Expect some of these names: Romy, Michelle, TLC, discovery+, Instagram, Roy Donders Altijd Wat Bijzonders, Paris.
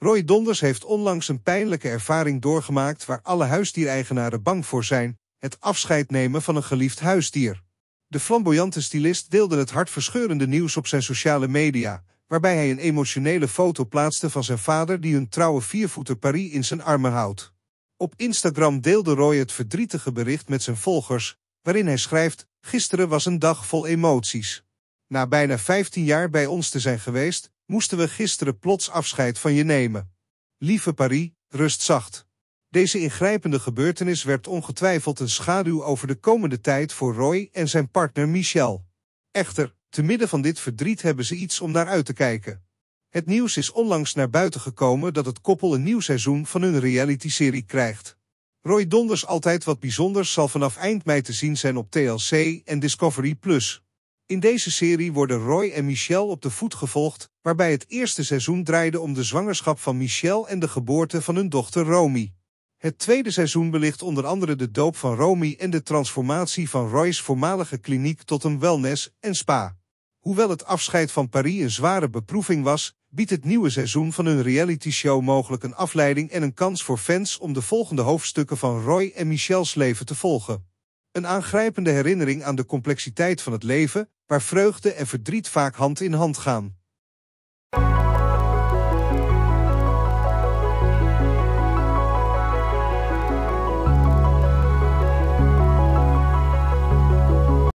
Roy Donders heeft onlangs een pijnlijke ervaring doorgemaakt waar alle huisdiereigenaren bang voor zijn: het afscheid nemen van een geliefd huisdier. De flamboyante stylist deelde het hartverscheurende nieuws op zijn sociale media, waarbij hij een emotionele foto plaatste van zijn vader die hun trouwe viervoeter Paris in zijn armen houdt. Op Instagram deelde Roy het verdrietige bericht met zijn volgers, waarin hij schrijft: "Gisteren was een dag vol emoties. Na bijna 15 jaar bij ons te zijn geweest, moesten we gisteren plots afscheid van je nemen. Lieve Paris, rust zacht." Deze ingrijpende gebeurtenis werpt ongetwijfeld een schaduw over de komende tijd voor Roy en zijn partner Michelle. Echter, te midden van dit verdriet hebben ze iets om naar uit te kijken. Het nieuws is onlangs naar buiten gekomen dat het koppel een nieuw seizoen van hun realityserie krijgt. Roy Donders Altijd Wat Bijzonders zal vanaf eind mei te zien zijn op TLC en Discovery+. In deze serie worden Roy en Michelle op de voet gevolgd, waarbij het eerste seizoen draaide om de zwangerschap van Michelle en de geboorte van hun dochter Romy. Het tweede seizoen belicht onder andere de doop van Romy en de transformatie van Roy's voormalige kliniek tot een wellness- en spa. Hoewel het afscheid van Paris een zware beproeving was, biedt het nieuwe seizoen van hun realityshow mogelijk een afleiding en een kans voor fans om de volgende hoofdstukken van Roy en Michelle's leven te volgen. Een aangrijpende herinnering aan de complexiteit van het leven, waar vreugde en verdriet vaak hand in hand gaan.